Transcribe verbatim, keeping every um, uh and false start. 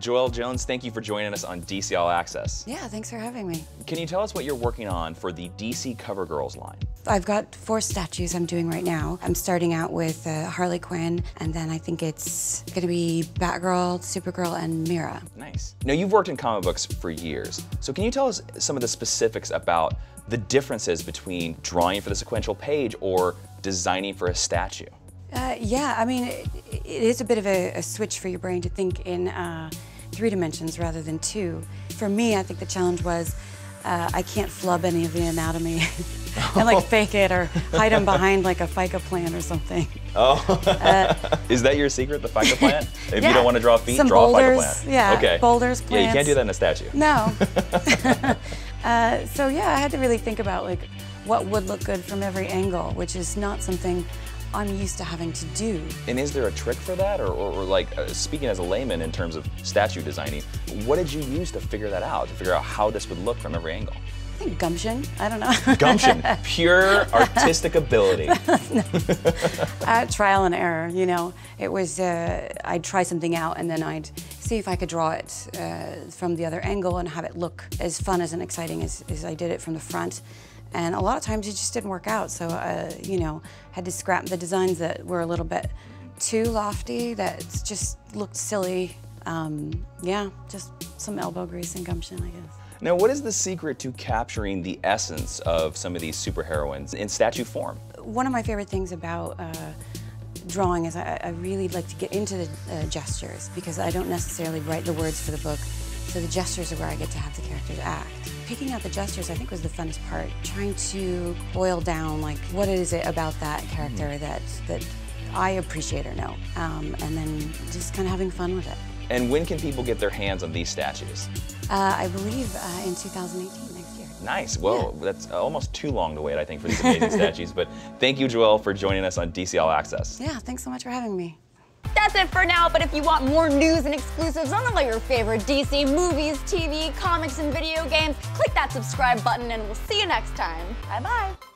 Joelle Jones, thank you for joining us on D C All Access. Yeah, thanks for having me. Can you tell us what you're working on for the D C Cover Girls line? I've got four statues I'm doing right now. I'm starting out with uh, Harley Quinn, and then I think it's gonna be Batgirl, Supergirl, and Mera. Nice. Now, you've worked in comic books for years, so can you tell us some of the specifics about the differences between drawing for the sequential page or designing for a statue? Uh, yeah, I mean, it, it is a bit of a, a switch for your brain to think in uh, three dimensions rather than two. For me, I think the challenge was uh, I can't flub any of the anatomy and like fake it or hide them behind like a FICA plant or something. Oh, uh, is that your secret, the FICA plant? If yeah, you don't want to draw feet, draw boulders, a FICA plant. Yeah, okay. Boulders, plants. Yeah, you can't do that in a statue. No. uh, so yeah, I had to really think about like what would look good from every angle, which is not something I'm used to having to do. And is there a trick for that? Or, or, or like, uh, speaking as a layman in terms of statue designing, what did you use to figure that out, to figure out how this would look from every angle? I think gumption, I don't know. Gumption, pure artistic ability. No. uh, trial and error, you know. It was, uh, I'd try something out and then I'd see if I could draw it uh, from the other angle and have it look as fun as and exciting as, as I did it from the front. And a lot of times it just didn't work out, so uh, you know, had to scrap the designs that were a little bit too lofty, that just looked silly. Um, yeah, just some elbow grease and gumption, I guess. Now, what is the secret to capturing the essence of some of these superheroines in statue form? One of my favorite things about uh, drawing is I, I really like to get into the uh, gestures, because I don't necessarily write the words for the book. So the gestures are where I get to have the characters act. Picking out the gestures, I think, was the funnest part. Trying to boil down, like, what is it about that character mm-hmm. that that I appreciate or know, um, and then just kind of having fun with it. And when can people get their hands on these statues? Uh, I believe uh, in two thousand eighteen, next year. Nice. Well, yeah. That's almost too long to wait, I think, for these amazing statues. But thank you, Joelle, for joining us on D C All Access. Yeah, thanks so much for having me. That's it for now, but if you want more news and exclusives on all your favorite D C movies, T V, comics, and video games, click that subscribe button and we'll see you next time. Bye-bye.